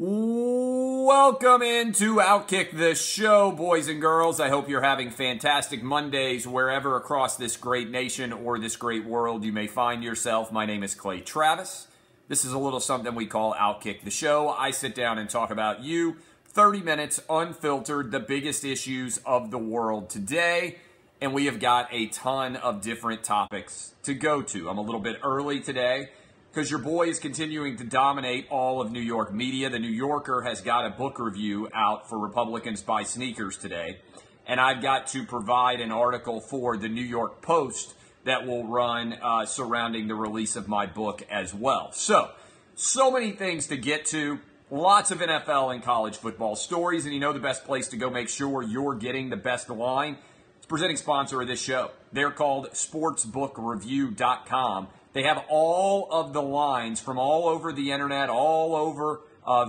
Welcome into OutKick the Show, boys and girls. I hope you're having fantastic Mondays wherever across this great nation or this great world you may find yourself. My name is Clay Travis. This is a little something we call OutKick the Show. I sit down and talk about you, 30 minutes, unfiltered, the biggest issues of the world today. And we have got a ton of different topics to go to. I'm a little bit early today, because your boy is continuing to dominate all of New York media. The New Yorker has got a book review out for Republicans Buy Sneakers today. And I've got to provide an article for the New York Post that will run surrounding the release of my book as well. So many things to get to. Lots of NFL and college football stories. And you know the best place to go make sure you're getting the best line? It's the presenting sponsor of this show. They're called SportsBookReview.com. They have all of the lines from all over the internet, all over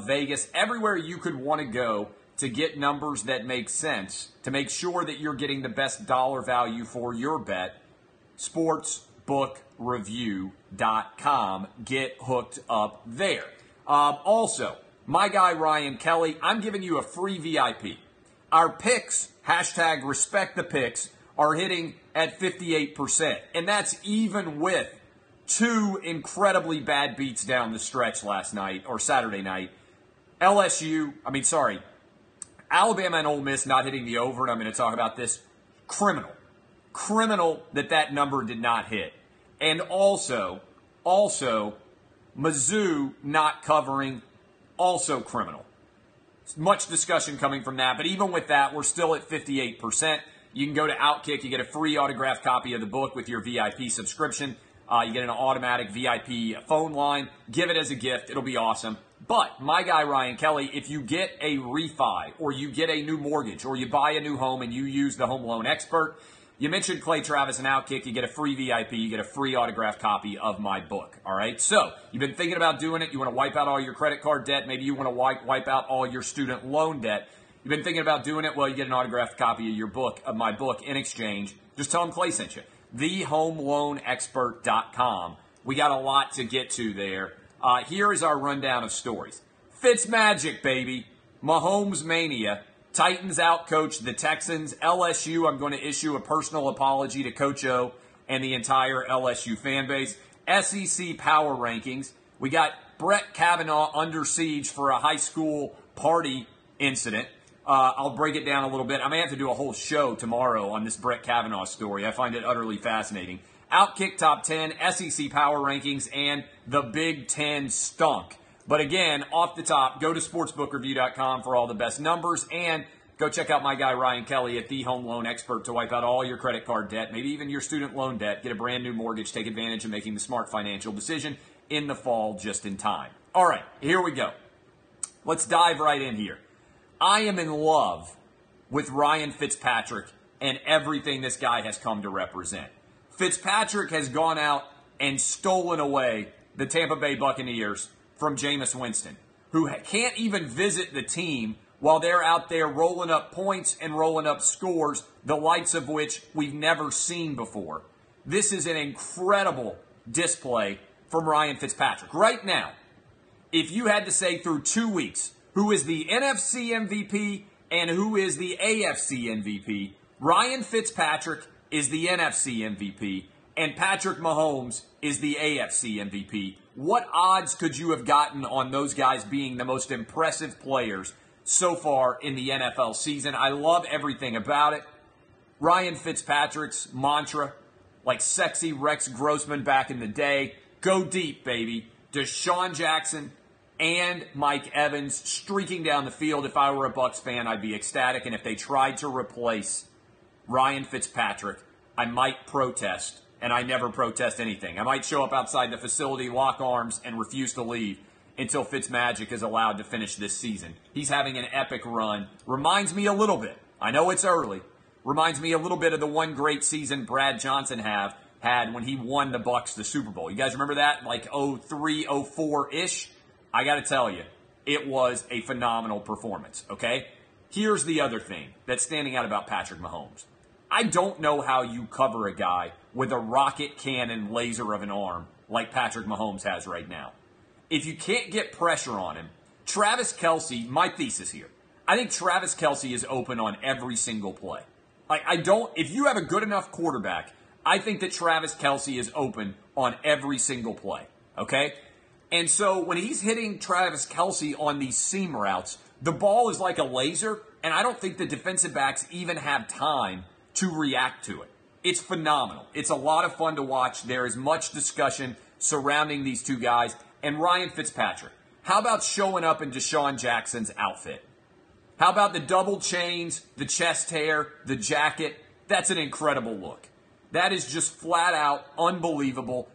Vegas, everywhere you could want to go to get numbers that make sense, to make sure that you're getting the best dollar value for your bet. SportsBookReview.com. Get hooked up there. Also, my guy Ryan Kelly, I'm giving you a free VIP. Our picks, hashtag respect the picks, are hitting at 58%, and that's even with two incredibly bad beats down the stretch last night, or Saturday night. Alabama and Ole Miss not hitting the over, and I'm going to talk about this. Criminal that number did not hit. And also, Mizzou not covering, also criminal. Much discussion coming from that, but even with that, we're still at 58%. You can go to OutKick, you get a free autographed copy of the book with your VIP subscription. You get an automatic VIP phone line. Give it as a gift. It'll be awesome. But my guy, Ryan Kelly, if you get a refi or you get a new mortgage or you buy a new home and you use the Home Loan Expert, you mentioned Clay Travis and OutKick, you get a free VIP, you get a free autographed copy of my book, all right? So you've been thinking about doing it. You want to wipe out all your credit card debt. Maybe you want to wipe out all your student loan debt. You've been thinking about doing it. Well, you get an autographed copy of your book, of my book, in exchange. Just tell them Clay sent you. TheHomeLoanExpert.com. We got a lot to get to there. Here is our rundown of stories. Fitz Magic, baby. Mahomes Mania. Titans outcoached the Texans. LSU, I'm going to issue a personal apology to Coach O and the entire LSU fan base. SEC Power Rankings. We got Brett Kavanaugh under siege for a high school party incident. I'll break it down a little bit. I may have to do a whole show tomorrow on this Brett Kavanaugh story. I find it utterly fascinating. OutKick Top 10, SEC Power Rankings, and the Big Ten stunk. But again, off the top, go to sportsbookreview.com for all the best numbers, and go check out my guy Ryan Kelly at The Home Loan Expert to wipe out all your credit card debt, maybe even your student loan debt, get a brand new mortgage, take advantage of making the smart financial decision in the fall just in time. All right, here we go. Let's dive right in here. I am in love with Ryan Fitzpatrick and everything this guy has come to represent. Fitzpatrick has gone out and stolen away the Tampa Bay Buccaneers from Jameis Winston, who can't even visit the team while they're out there rolling up points and rolling up scores, the likes of which we've never seen before. This is an incredible display from Ryan Fitzpatrick. Right now, if you had to say through 2 weeks, who is the NFC MVP and who is the AFC MVP? Ryan Fitzpatrick is the NFC MVP, and Patrick Mahomes is the AFC MVP. What odds could you have gotten on those guys being the most impressive players so far in the NFL season? I love everything about it. Ryan Fitzpatrick's mantra, like sexy Rex Grossman back in the day, go deep, baby. Deshaun Jackson and Mike Evans streaking down the field. If I were a Bucs fan, I'd be ecstatic. And if they tried to replace Ryan Fitzpatrick, I might protest, and I never protest anything. I might show up outside the facility, lock arms, and refuse to leave until Fitzmagic is allowed to finish this season. He's having an epic run. Reminds me a little bit, I know it's early, reminds me a little bit of the one great season Brad Johnson had when he won the Bucs the Super Bowl. You guys remember that? Like 03, 04-ish? I got to tell you, it was a phenomenal performance, okay? Here's the other thing that's standing out about Patrick Mahomes. I don't know how you cover a guy with a rocket cannon laser of an arm like Patrick Mahomes has right now. If you can't get pressure on him, Travis Kelce, my thesis here, I think Travis Kelce is open on every single play. Like, if you have a good enough quarterback, I think that Travis Kelce is open on every single play, okay? And so when he's hitting Travis Kelce on these seam routes, the ball is like a laser, and I don't think the defensive backs even have time to react to it. It's phenomenal. It's a lot of fun to watch. There is much discussion surrounding these two guys. And Ryan Fitzpatrick, how about showing up in Deshaun Jackson's outfit? How about the double chains, the chest hair, the jacket? That's an incredible look. That is just flat out unbelievable.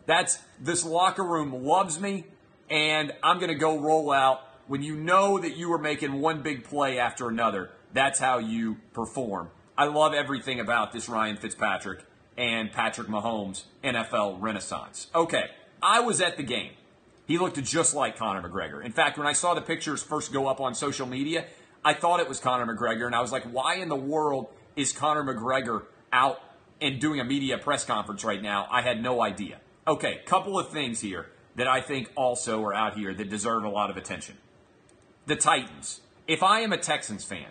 This locker room loves me, and I'm going to go roll out. When you know that you are making one big play after another, that's how you perform. I love everything about this Ryan Fitzpatrick and Patrick Mahomes NFL renaissance. Okay, I was at the game. He looked just like Conor McGregor. In fact, when I saw the pictures first go up on social media, I thought it was Conor McGregor, and I was like, why in the world is Conor McGregor out and doing a media press conference right now? I had no idea. Okay, couple of things here that I think also are out here that deserve a lot of attention. The Titans. If I am a Texans fan,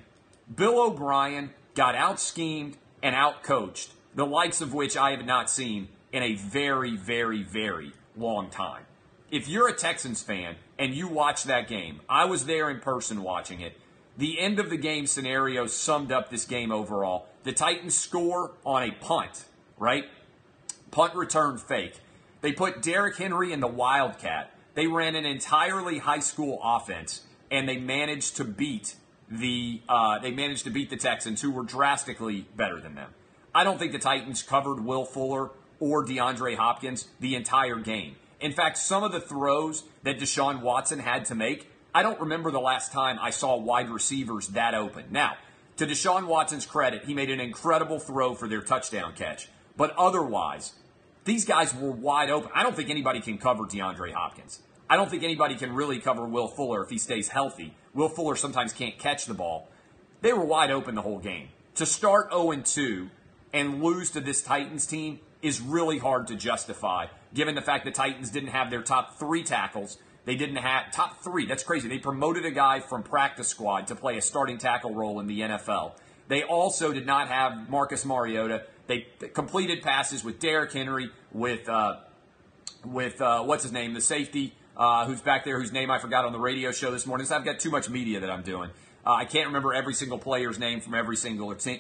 Bill O'Brien got out-schemed and out-coached, the likes of which I have not seen in a very, very, very long time. If you're a Texans fan and you watch that game, I was there in person watching it, the end-of-the-game scenario summed up this game overall. The Titans score on a punt, right? Punt return fake. They put Derrick Henry in the Wildcat. They ran an entirely high school offense, and they managed to beat the Texans, who were drastically better than them. I don't think the Titans covered Will Fuller or DeAndre Hopkins the entire game. In fact, some of the throws that Deshaun Watson had to make, I don't remember the last time I saw wide receivers that open. Now, to Deshaun Watson's credit, he made an incredible throw for their touchdown catch. But otherwise, these guys were wide open. I don't think anybody can cover DeAndre Hopkins. I don't think anybody can really cover Will Fuller if he stays healthy. Will Fuller sometimes can't catch the ball. They were wide open the whole game. To start 0-2 and lose to this Titans team is really hard to justify, given the fact the Titans didn't have their top three tackles. They didn't have top three. That's crazy. They promoted a guy from practice squad to play a starting tackle role in the NFL. They also did not have Marcus Mariota. They completed passes with Derrick Henry, with what's his name, the safety who's back there, whose name I forgot on the radio show this morning. So I've got too much media that I'm doing. I can't remember every single player's name from every single team.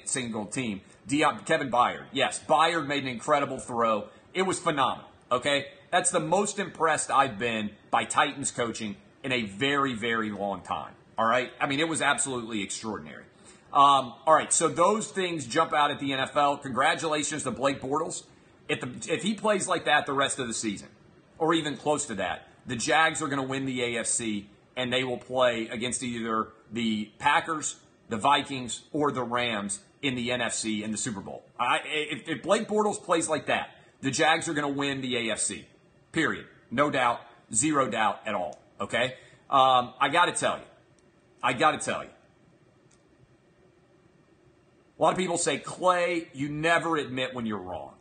Kevin Byard. Yes, Byard made an incredible throw. It was phenomenal. Okay. That's the most impressed I've been by Titans coaching in a very, very long time, all right? I mean, it was absolutely extraordinary. All right, so those things jump out at the NFL. Congratulations to Blake Bortles. If he plays like that the rest of the season, or even close to that, the Jags are going to win the AFC, and they will play against either the Packers, the Vikings, or the Rams in the NFC in the Super Bowl. If Blake Bortles plays like that, the Jags are going to win the AFC. Period. No doubt. Zero doubt at all. Okay? I got to tell you. A lot of people say, Clay, you never admit when you're wrong.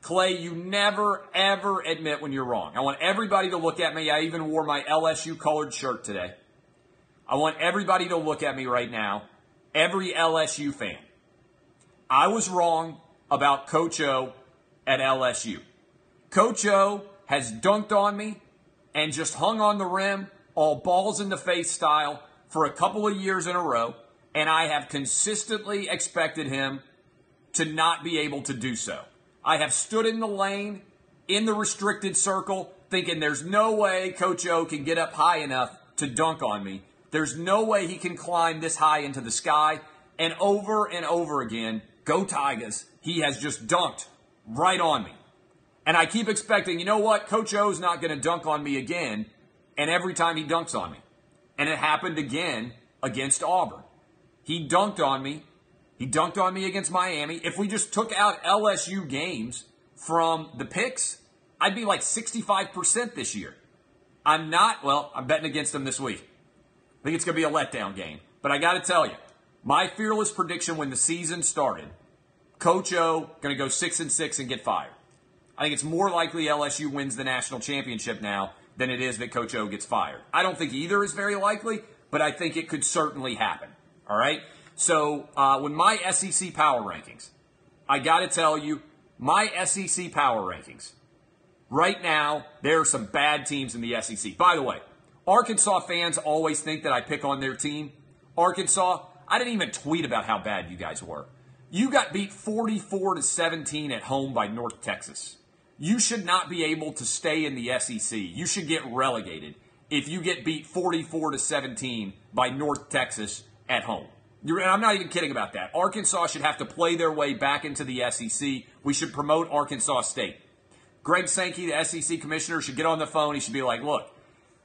Clay, you never, ever admit when you're wrong. I want everybody to look at me. I even wore my LSU colored shirt today. I want everybody to look at me right now. Every LSU fan. I was wrong about Coach O at LSU. Coach O has dunked on me and just hung on the rim, all balls in the face style, for a couple of years in a row, and I have consistently expected him to not be able to do so. I have stood in the lane, in the restricted circle, thinking there's no way Coach O can get up high enough to dunk on me. There's no way he can climb this high into the sky. And over again, go Tigers, he has just dunked right on me. And I keep expecting, you know what, Coach O's not going to dunk on me again, and every time he dunks on me. And it happened again against Auburn. He dunked on me. He dunked on me against Miami. If we just took out LSU games from the picks, I'd be like 65% this year. I'm betting against them this week. I think it's going to be a letdown game. But I got to tell you, my fearless prediction when the season started, Coach O going to go 6-6 and get fired. I think it's more likely LSU wins the national championship now than it is that Coach O gets fired. I don't think either is very likely, but I think it could certainly happen. All right? So when my SEC power rankings, I got to tell you, my SEC power rankings, right now, there are some bad teams in the SEC. By the way, Arkansas fans always think that I pick on their team. Arkansas, I didn't even tweet about how bad you guys were. You got beat 44-17 at home by North Texas. You should not be able to stay in the SEC. You should get relegated if you get beat 44-17 by North Texas at home. And I'm not even kidding about that. Arkansas should have to play their way back into the SEC. We should promote Arkansas State. Greg Sankey, the SEC commissioner, should get on the phone. He should be like, look,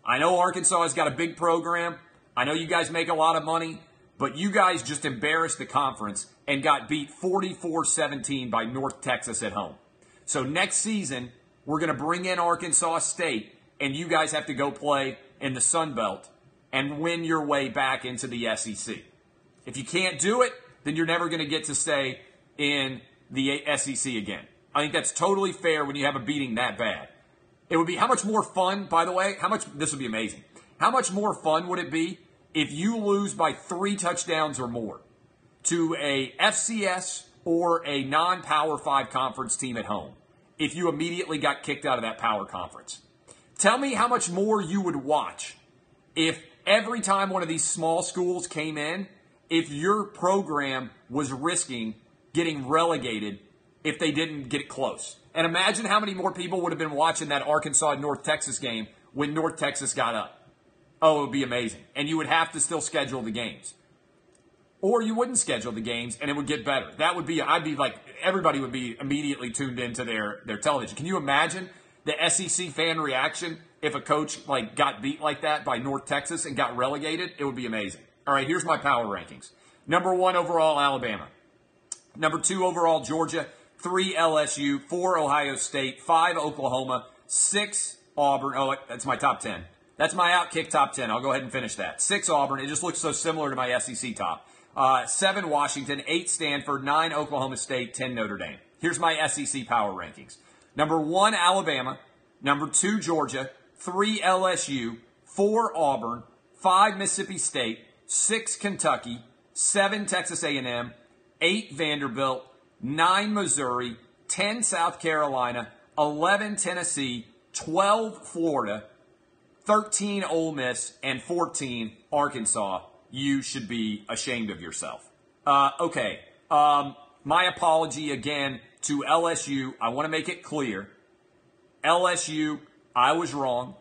I know Arkansas has got a big program. I know you guys make a lot of money, but you guys just embarrassed the conference and got beat 44-17 by North Texas at home. So next season, we're going to bring in Arkansas State, and you guys have to go play in the Sun Belt and win your way back into the SEC. If you can't do it, then you're never going to get to stay in the SEC again. I think that's totally fair when you have a beating that bad. It would be how much more fun, by the way, this would be amazing. How much more fun would it be if you lose by 3 touchdowns or more to a FCS or a non-Power 5 conference team at home if you immediately got kicked out of that power conference? Tell me how much more you would watch if every time one of these small schools came in, if your program was risking getting relegated if they didn't get it close. And imagine how many more people would have been watching that Arkansas-North Texas game when North Texas got up. Oh, it would be amazing. And you would have to still schedule the games. Or you wouldn't schedule the games, and it would get better. That would be, I'd be like, everybody would be immediately tuned into their television. Can you imagine the SEC fan reaction if a coach like got beat like that by North Texas and got relegated? It would be amazing. All right, here's my power rankings. Number 1 overall, Alabama. Number 2 overall, Georgia. 3, LSU. 4, Ohio State. 5, Oklahoma. 6, Auburn. Oh, that's my top 10. That's my OutKick top 10. I'll go ahead and finish that. 6, Auburn. It just looks so similar to my SEC top. 7, Washington. 8, Stanford. 9, Oklahoma State. 10, Notre Dame. Here's my SEC power rankings. Number 1, Alabama. Number 2, Georgia. 3, LSU. 4, Auburn. 5, Mississippi State. 6, Kentucky. 7, Texas A&M. 8, Vanderbilt. 9, Missouri. 10, South Carolina. 11, Tennessee. 12, Florida. 13, Ole Miss. And 14, Arkansas. You should be ashamed of yourself. Okay. My apology again to LSU. I want to make it clear. LSU, I was wrong.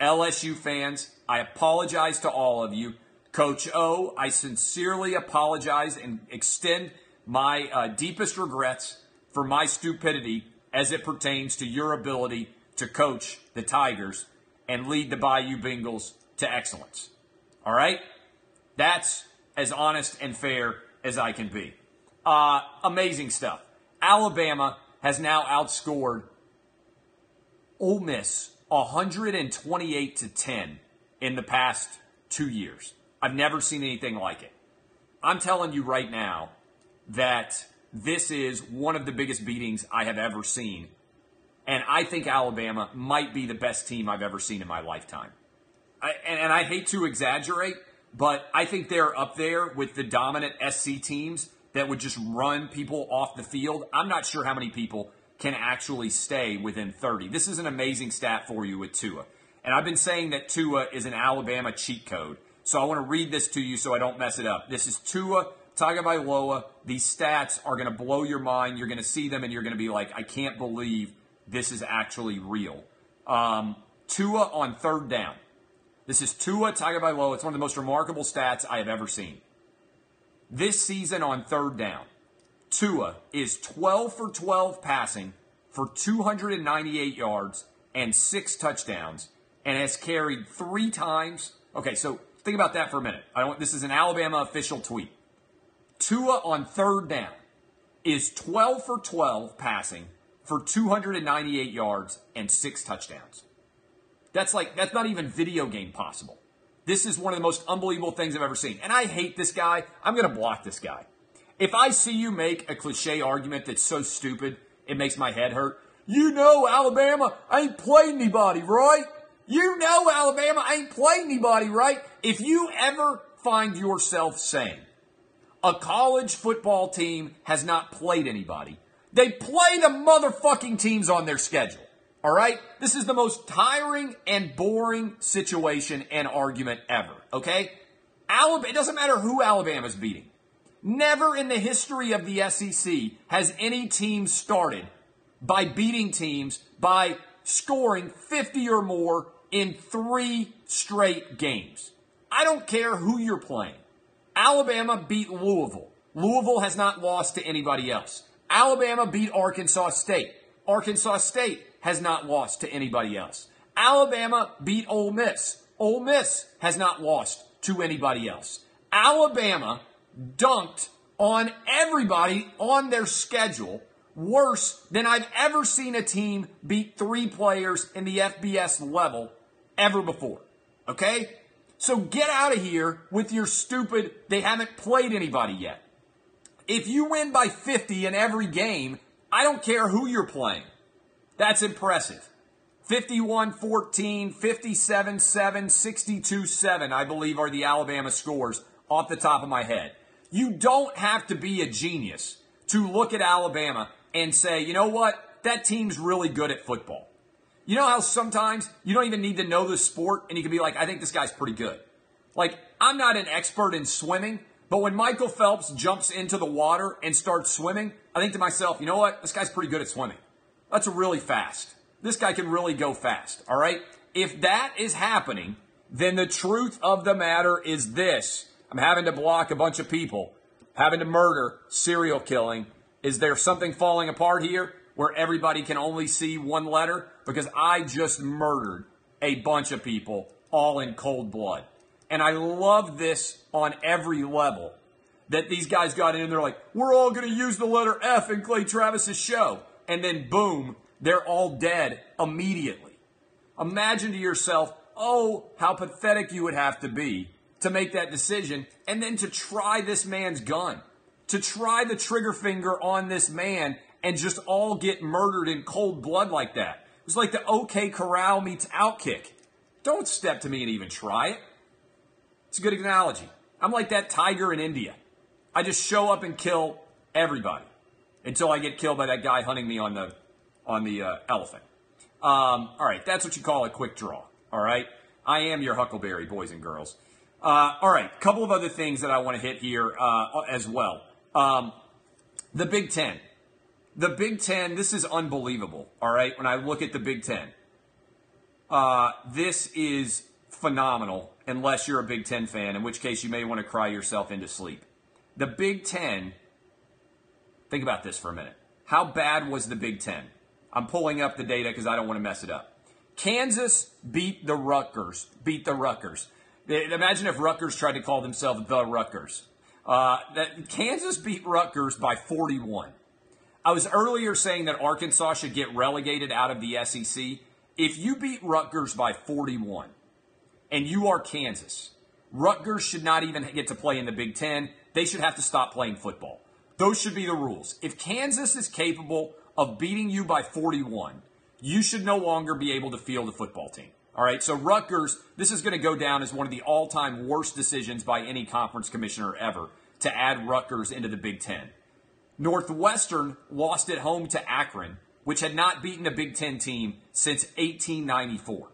LSU fans, I apologize to all of you. Coach O, I sincerely apologize and extend my deepest regrets for my stupidity as it pertains to your ability to coach the Tigers and lead the Bayou Bengals to excellence. All right? That's as honest and fair as I can be. Amazing stuff. Alabama has now outscored Ole Miss 128-10 in the past 2 years. I've never seen anything like it. I'm telling you right now that this is one of the biggest beatings I have ever seen. And I think Alabama might be the best team I've ever seen in my lifetime. And I hate to exaggerate, but I think they're up there with the dominant SC teams that would just run people off the field. I'm not sure how many people can actually stay within 30. This is an amazing stat for you with Tua. And I've been saying that Tua is an Alabama cheat code. So I want to read this to you so I don't mess it up. This is Tua Tagovailoa. These stats are going to blow your mind. You're going to see them and you're going to be like, I can't believe this is actually real. Tua on 3rd down. This is Tua Tagovailoa. It's one of the most remarkable stats I have ever seen. This season on 3rd down, Tua is 12 for 12 passing for 298 yards and 6 touchdowns and has carried 3 times. Okay, so think about that for a minute. This is an Alabama official tweet. Tua on 3rd down is 12 for 12 passing for 298 yards and 6 touchdowns. That's not even video game possible. This is one of the most unbelievable things I've ever seen. And I hate this guy. I'm going to block this guy. If I see you make a cliche argument that's so stupid, it makes my head hurt. You know Alabama ain't played anybody, right? You know Alabama ain't played anybody, right? If you ever find yourself saying a college football team has not played anybody, they play the motherfucking teams on their schedule, all right? This is the most tiring and boring situation and argument ever, okay? It doesn't matter who Alabama's beating. Never in the history of the SEC has any team started by beating teams by scoring 50 or more in 3 straight games. I don't care who you're playing. Alabama beat Louisville. Louisville has not lost to anybody else. Alabama beat Arkansas State. Arkansas State has not lost to anybody else. Alabama beat Ole Miss. Ole Miss has not lost to anybody else. Alabama dunked on everybody on their schedule, worse than I've ever seen a team beat 3 players in the FBS level ever before, okay? So get out of here with your stupid, they haven't played anybody yet. If you win by 50 in every game, I don't care who you're playing. That's impressive. 51-14, 57-7, 62-7, I believe, are the Alabama scores off the top of my head. You don't have to be a genius to look at Alabama and say, you know what, that team's really good at football. You know how sometimes you don't even need to know the sport and you can be like, I think this guy's pretty good. Like, I'm not an expert in swimming, but when Michael Phelps jumps into the water and starts swimming, I think to myself, you know what, this guy's pretty good at swimming. That's really fast. This guy can really go fast, all right? If that is happening, then the truth of the matter is this. I'm having to block a bunch of people. Having to murder, serial killing. Is there something falling apart here where everybody can only see one letter? Because I just murdered a bunch of people all in cold blood. And I love this on every level that these guys got in and they're like, we're all going to use the letter F in Clay Travis's show. And then boom, they're all dead immediately. Imagine to yourself, oh, how pathetic you would have to be to make that decision, and then to try this man's gun, to try the trigger finger on this man and just all get murdered in cold blood like that. It was like the OK Corral meets OutKick. Don't step to me and even try it. It's a good analogy. I'm like that tiger in India. I just show up and kill everybody until I get killed by that guy hunting me on the elephant. All right, that's what you call a quick draw, all right? I am your Huckleberry, boys and girls. All right, a couple of other things that I want to hit here as well. The Big Ten. The Big Ten, this is unbelievable, all right, when I look at the Big Ten. This is phenomenal, unless you're a Big Ten fan, in which case you may want to cry yourself into sleep. The Big Ten, think about this for a minute. How bad was the Big Ten? I'm pulling up the data because I don't want to mess it up. Kansas beat the Rutgers, Imagine if Rutgers tried to call themselves the Rutgers. Kansas beat Rutgers by 41. I was earlier saying that Arkansas should get relegated out of the SEC. If you beat Rutgers by 41 and you are Kansas, Rutgers should not even get to play in the Big Ten. They should have to stop playing football. Those should be the rules. If Kansas is capable of beating you by 41, you should no longer be able to field a football team. All right, so Rutgers, this is going to go down as one of the all-time worst decisions by any conference commissioner ever to add Rutgers into the Big Ten. Northwestern lost at home to Akron, which had not beaten a Big Ten team since 1894.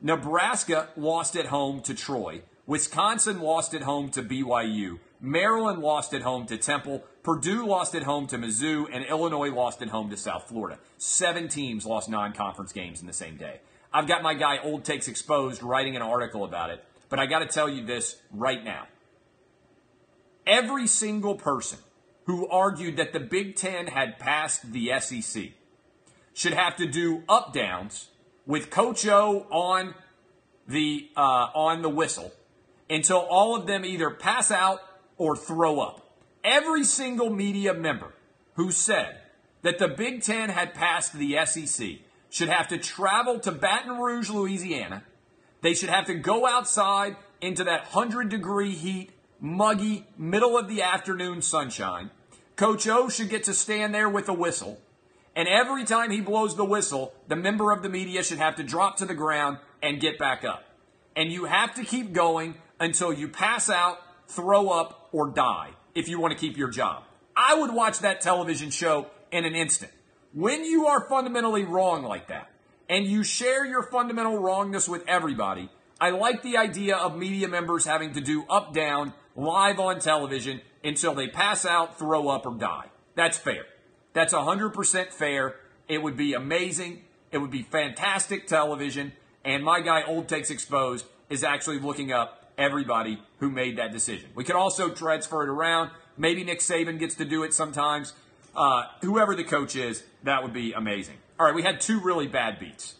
Nebraska lost at home to Troy. Wisconsin lost at home to BYU. Maryland lost at home to Temple. Purdue lost at home to Mizzou. And Illinois lost at home to South Florida. 7 teams lost non-conference games in the same day. I've got my guy, Old Takes Exposed, writing an article about it. But I got to tell you this right now. Every single person who argued that the Big Ten had passed the SEC should have to do up-downs with Coach O on the whistle until all of them either pass out or throw up. Every single media member who said that the Big Ten had passed the SEC should have to travel to Baton Rouge, Louisiana. They should have to go outside into that 100-degree heat, muggy, middle-of-the-afternoon sunshine. Coach O should get to stand there with a whistle. And every time he blows the whistle, the member of the media should have to drop to the ground and get back up. And you have to keep going until you pass out, throw up, or die if you want to keep your job. I would watch that television show in an instant. When you are fundamentally wrong like that, and you share your fundamental wrongness with everybody, I like the idea of media members having to do up, down, live on television until they pass out, throw up, or die. That's fair. That's 100% fair. It would be amazing. It would be fantastic television. And my guy, Old Takes Exposed, is actually looking up everybody who made that decision. We could also transfer it around. Maybe Nick Saban gets to do it sometimes. Whoever the coach is, that would be amazing. All right, we had two really bad beats.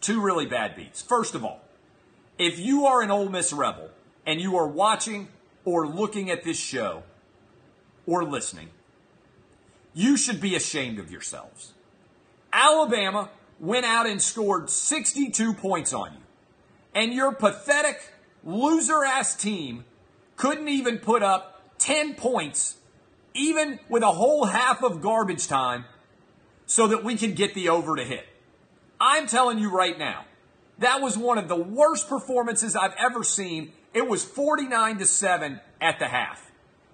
Two really bad beats. First of all, if you are an Ole Miss Rebel and you are watching or looking at this show or listening, you should be ashamed of yourselves. Alabama went out and scored 62 points on you. And your pathetic, loser-ass team couldn't even put up 10 points, even with a whole half of garbage time, so that we could get the over to hit. I'm telling you right now, that was one of the worst performances I've ever seen. It was 49-7 at the half.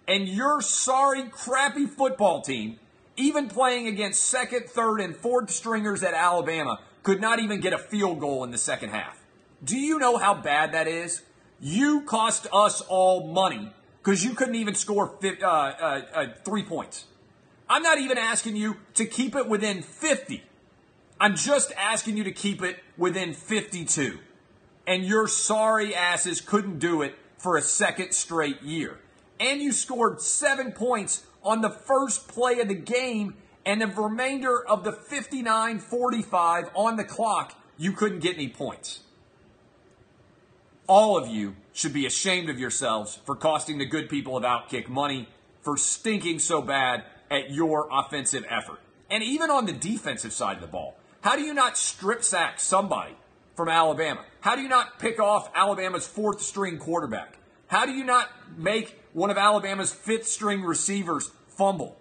And your sorry, crappy football team, even playing against second, third, and fourth stringers at Alabama, could not even get a field goal in the second half. Do you know how bad that is? You cost us all money because you couldn't even score 3 points. I'm not even asking you to keep it within 50. I'm just asking you to keep it within 52. And your sorry asses couldn't do it for a second straight year. And you scored 7 points on the first play of the game, and the remainder of the 59-45 on the clock, you couldn't get any points. All of you should be ashamed of yourselves for costing the good people of OutKick money, for stinking so bad at your offensive effort. And even on the defensive side of the ball, how do you not strip sack somebody from Alabama? How do you not pick off Alabama's fourth string quarterback? How do you not make one of Alabama's fifth-string receivers fumble?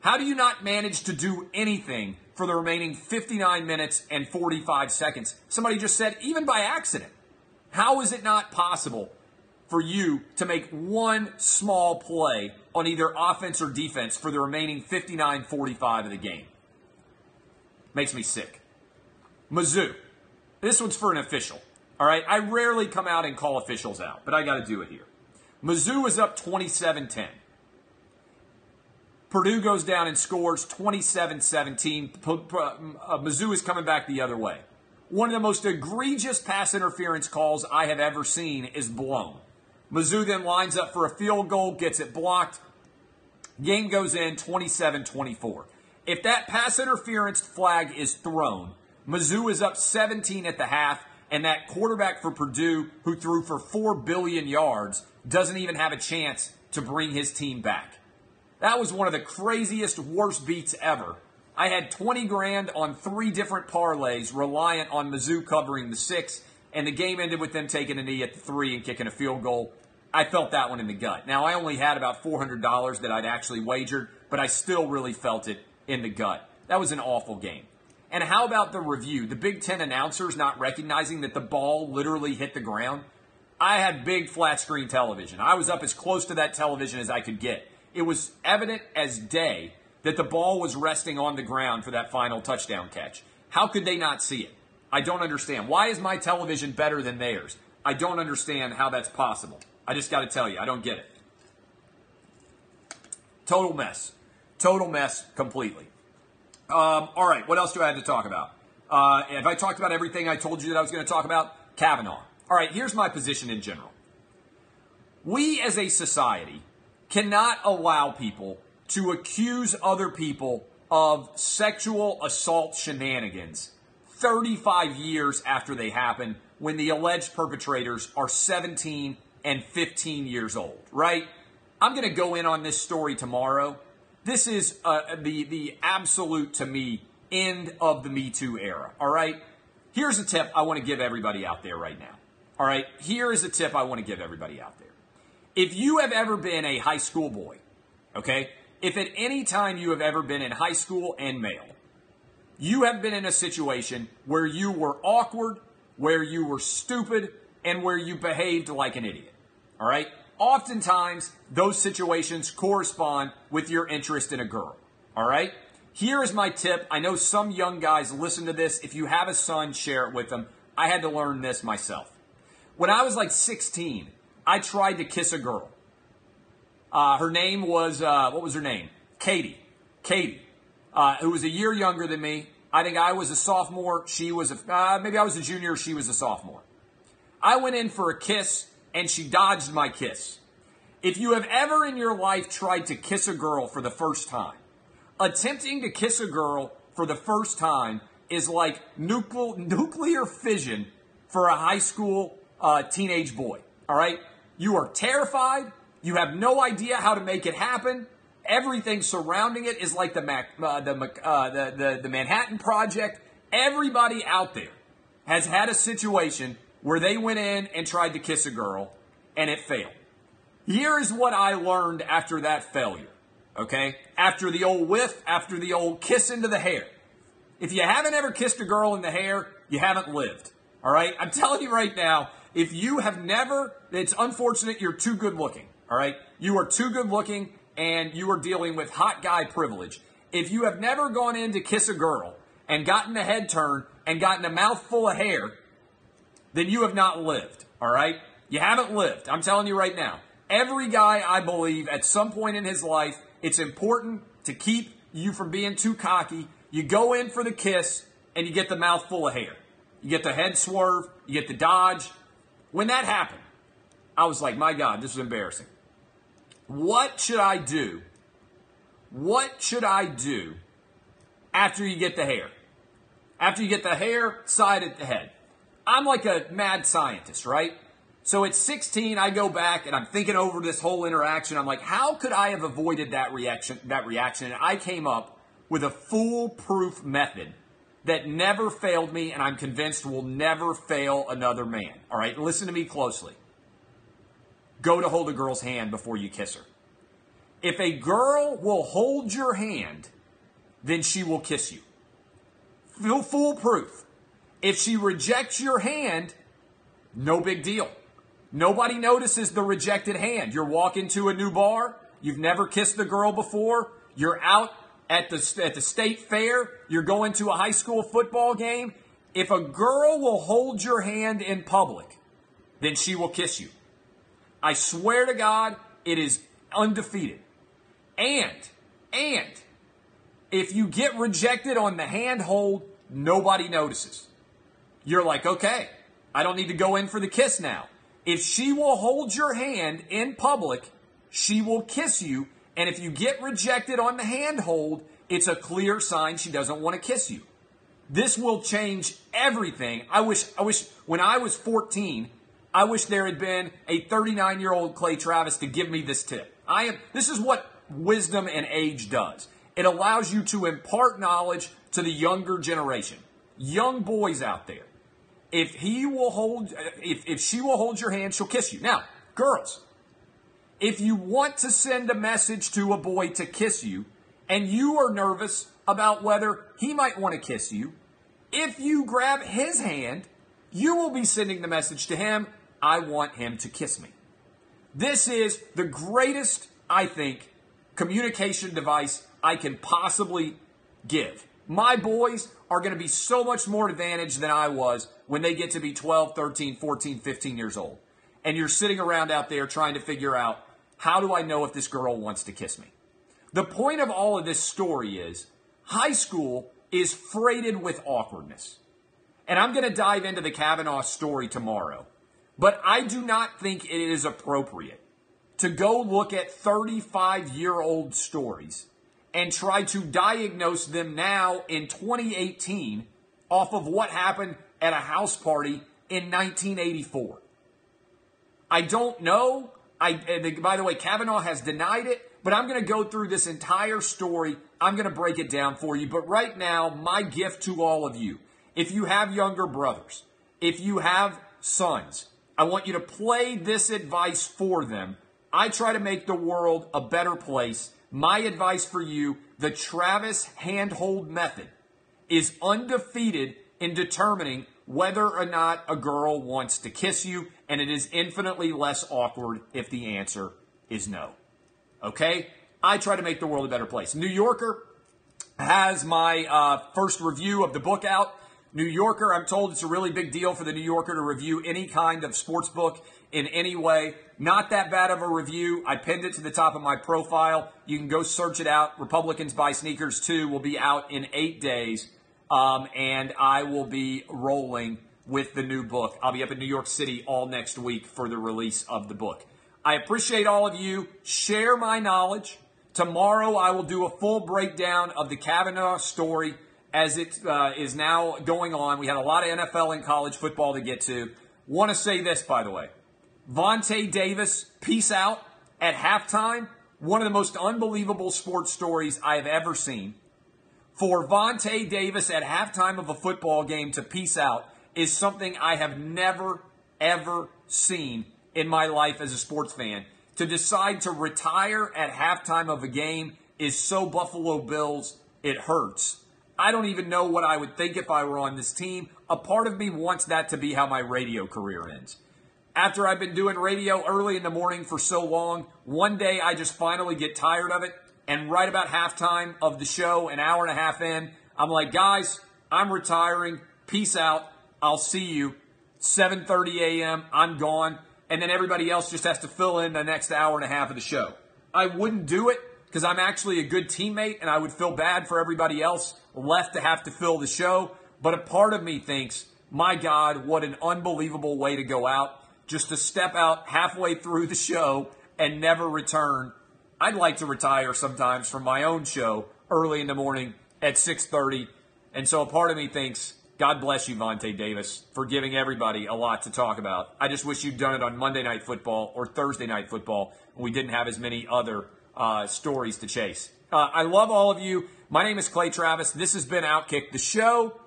How do you not manage to do anything for the remaining 59 minutes and 45 seconds? Somebody just said, even by accident, how is it not possible for you to make one small play on either offense or defense for the remaining 59-45 of the game? Makes me sick. Mizzou. This one's for an official. All right, I rarely come out and call officials out, but I got to do it here. Mizzou is up 27-10. Purdue goes down and scores 27-17. Mizzou is coming back the other way. One of the most egregious pass interference calls I have ever seen is blown. Mizzou then lines up for a field goal, gets it blocked. Game goes in 27-24. If that pass interference flag is thrown, Mizzou is up 17 at the half. And that quarterback for Purdue, who threw for 4 billion yards, doesn't even have a chance to bring his team back. That was one of the craziest, worst beats ever. I had 20 grand on 3 different parlays reliant on Mizzou covering the 6, and the game ended with them taking a knee at the 3 and kicking a field goal. I felt that one in the gut. Now, I only had about $400 that I'd actually wagered, but I still really felt it in the gut. That was an awful game. And how about the review? The Big Ten announcers not recognizing that the ball literally hit the ground. I had big flat screen television. I was up as close to that television as I could get. It was evident as day that the ball was resting on the ground for that final touchdown catch. How could they not see it? I don't understand. Why is my television better than theirs? I don't understand how that's possible. I just got to tell you, I don't get it. Total mess. Total mess completely. All right, what else do I have to talk about? Have I talked about everything I told you that I was going to talk about? Kavanaugh. All right, here's my position in general. We as a society cannot allow people to accuse other people of sexual assault shenanigans 35 years after they happen, when the alleged perpetrators are 17 and 15 years old, right? I'm going to go in on this story tomorrow. This is the absolute, to me, end of the Me Too era, all right? Here's a tip I want to give everybody out there right now, all right? Here is a tip I want to give everybody out there. If you have ever been a high school boy, okay, if at any time you have ever been in high school and male, you have been in a situation where you were awkward, where you were stupid and where you behaved like an idiot, all right? Oftentimes, those situations correspond with your interest in a girl, all right? Here is my tip. I know some young guys listen to this. If you have a son, share it with them. I had to learn this myself. When I was like 16, I tried to kiss a girl. Her name was, what was her name? Katie. Katie, who was a year younger than me. I think I was a sophomore. She was a, maybe I was a junior. She was a sophomore. I went in for a kiss, and she dodged my kiss. If you have ever in your life tried to kiss a girl for the first time, attempting to kiss a girl for the first time is like nuclear fission for a high school teenage boy, all right? You are terrified. You have no idea how to make it happen. Everything surrounding it is like the Manhattan Project. Everybody out there has had a situation where they went in and tried to kiss a girl, and it failed. Here is what I learned after that failure. Okay, after the old whiff, after the old kiss into the hair. If you haven't ever kissed a girl in the hair, you haven't lived, all right? I'm telling you right now, if you have never, it's unfortunate you're too good looking, all right? You are too good looking and you are dealing with hot guy privilege. If you have never gone in to kiss a girl and gotten a head turn and gotten a mouthful of hair, then you have not lived, all right? You haven't lived, I'm telling you right now. Every guy, I believe, at some point in his life, it's important to keep you from being too cocky. You go in for the kiss, and you get the mouthful of hair. You get the head swerve. You get the dodge. When that happened, I was like, my God, this is embarrassing. What should I do? What should I do after you get the hair? After you get the hair side at the head. I'm like a mad scientist, right? So at 16, I go back and I'm thinking over this whole interaction. I'm like, how could I have avoided that reaction? And I came up with a foolproof method that never failed me and I'm convinced will never fail another man. All right, listen to me closely. Go to hold a girl's hand before you kiss her. If a girl will hold your hand, then she will kiss you. Foolproof. If she rejects your hand, no big deal. Nobody notices the rejected hand. You're walking to a new bar. You've never kissed the girl before. You're out at the state fair. You're going to a high school football game. If a girl will hold your hand in public, then she will kiss you. I swear to God, it is undefeated. And if you get rejected on the hand hold, nobody notices. You're like, okay, I don't need to go in for the kiss now. If she will hold your hand in public, she will kiss you. And if you get rejected on the handhold, it's a clear sign she doesn't want to kiss you. This will change everything. I wish when I was 14, I wish there had been a 39-year-old Clay Travis to give me this tip. This is what wisdom and age does. It allows you to impart knowledge to the younger generation, young boys out there. If she will hold your hand, she'll kiss you. Now, girls, if you want to send a message to a boy to kiss you, and you are nervous about whether he might want to kiss you, if you grab his hand, you will be sending the message to him, I want him to kiss me. This is the greatest, I think, communication device I can possibly give. My boys are going to be so much more advantaged than I was when they get to be 12, 13, 14, 15 years old. And you're sitting around out there trying to figure out, how do I know if this girl wants to kiss me? The point of all of this story is, high school is freighted with awkwardness. And I'm going to dive into the Kavanaugh story tomorrow. But I do not think it is appropriate to go look at 35-year-old stories and try to diagnose them now in 2018 off of what happened at a house party in 1984. I don't know. By the way, Kavanaugh has denied it, but I'm going to go through this entire story. I'm going to break it down for you. But right now, my gift to all of you, if you have younger brothers, if you have sons, I want you to play this advice for them. I try to make the world a better place. My advice for you, the Travis handhold method, is undefeated in determining whether or not a girl wants to kiss you, and it is infinitely less awkward if the answer is no. Okay? I try to make the world a better place. New Yorker has my first review of the book out. New Yorker, I'm told it's a really big deal for the New Yorker to review any kind of sports book in any way. Not that bad of a review. I pinned it to the top of my profile. You can go search it out. Republicans Buy Sneakers Too will be out in 8 days. And I will be rolling with the new book. I'll be up in New York City all next week for the release of the book. I appreciate all of you. Share my knowledge. Tomorrow I will do a full breakdown of the Kavanaugh story as it is now going on. We had a lot of NFL and college football to get to. Want to say this, by the way. Vontae Davis, peace out at halftime. One of the most unbelievable sports stories I have ever seen. For Vontae Davis at halftime of a football game to peace out is something I have never, ever seen in my life as a sports fan. To decide to retire at halftime of a game is so Buffalo Bills, it hurts. I don't even know what I would think if I were on this team. A part of me wants that to be how my radio career ends. After I've been doing radio early in the morning for so long, one day I just finally get tired of it. And right about halftime of the show, an hour and a half in, I'm like, guys, I'm retiring. Peace out. I'll see you. 7:30 a.m., I'm gone. And then everybody else just has to fill in the next hour and a half of the show. I wouldn't do it because I'm actually a good teammate and I would feel bad for everybody else left to have to fill the show. But a part of me thinks, my God, what an unbelievable way to go out. Just to step out halfway through the show and never return. I'd like to retire sometimes from my own show early in the morning at 6:30. And so a part of me thinks, God bless you, Vontae Davis, for giving everybody a lot to talk about. I just wish you'd done it on Monday Night Football or Thursday Night Football, and we didn't have as many other stories to chase. I love all of you. My name is Clay Travis. This has been OutKick the Show.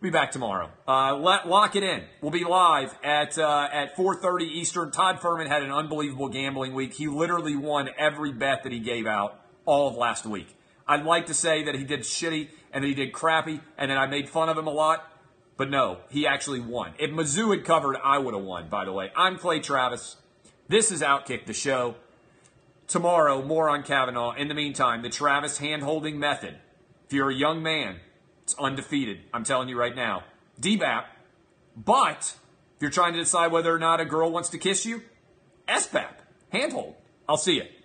We'll be back tomorrow. Lock it in. We'll be live at 4:30 Eastern. Todd Furman had an unbelievable gambling week. He literally won every bet that he gave out all of last week. I'd like to say that he did shitty and that he did crappy and that I made fun of him a lot, but no, he actually won. If Mizzou had covered, I would have won, by the way. I'm Clay Travis. This is OutKick the Show. Tomorrow, more on Kavanaugh. In the meantime, the Travis hand-holding method. If you're a young man, it's undefeated. I'm telling you right now. DBAP. But if you're trying to decide whether or not a girl wants to kiss you, SBAP. Handhold. I'll see you.